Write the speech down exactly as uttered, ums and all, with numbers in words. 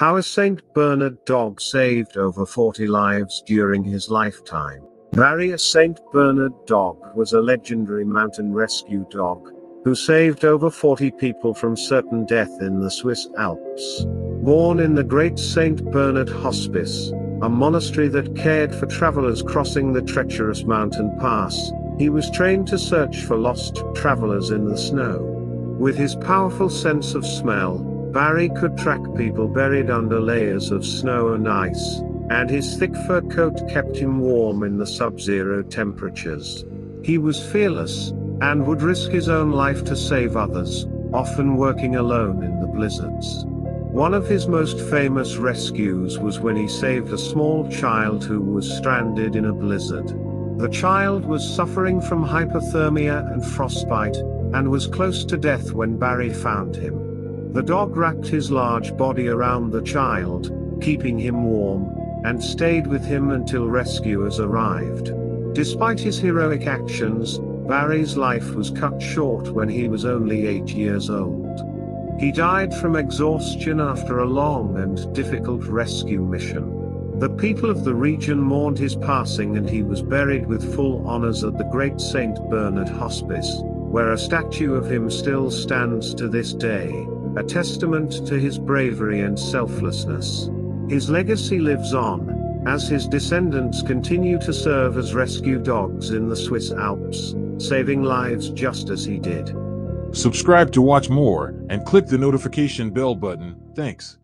How a Saint Bernard dog saved over forty lives during his lifetime. Barry, a Saint Bernard dog, was a legendary mountain rescue dog who saved over forty people from certain death in the Swiss Alps. Born in the Great Saint Bernard Hospice, a monastery that cared for travelers crossing the treacherous mountain pass, he was trained to search for lost travelers in the snow. With his powerful sense of smell, Barry could track people buried under layers of snow and ice, and his thick fur coat kept him warm in the sub-zero temperatures. He was fearless, and would risk his own life to save others, often working alone in the blizzards. One of his most famous rescues was when he saved a small child who was stranded in a blizzard. The child was suffering from hypothermia and frostbite, and was close to death when Barry found him. The dog wrapped his large body around the child, keeping him warm, and stayed with him until rescuers arrived. Despite his heroic actions, Barry's life was cut short when he was only eight years old. He died from exhaustion after a long and difficult rescue mission. The people of the region mourned his passing, and he was buried with full honors at the Great Saint Bernard Hospice, where a statue of him still stands to this day, a testament to his bravery and selflessness. His legacy lives on, as his descendants continue to serve as rescue dogs in the Swiss Alps, saving lives just as he did. Subscribe to watch more, and click the notification bell button. Thanks.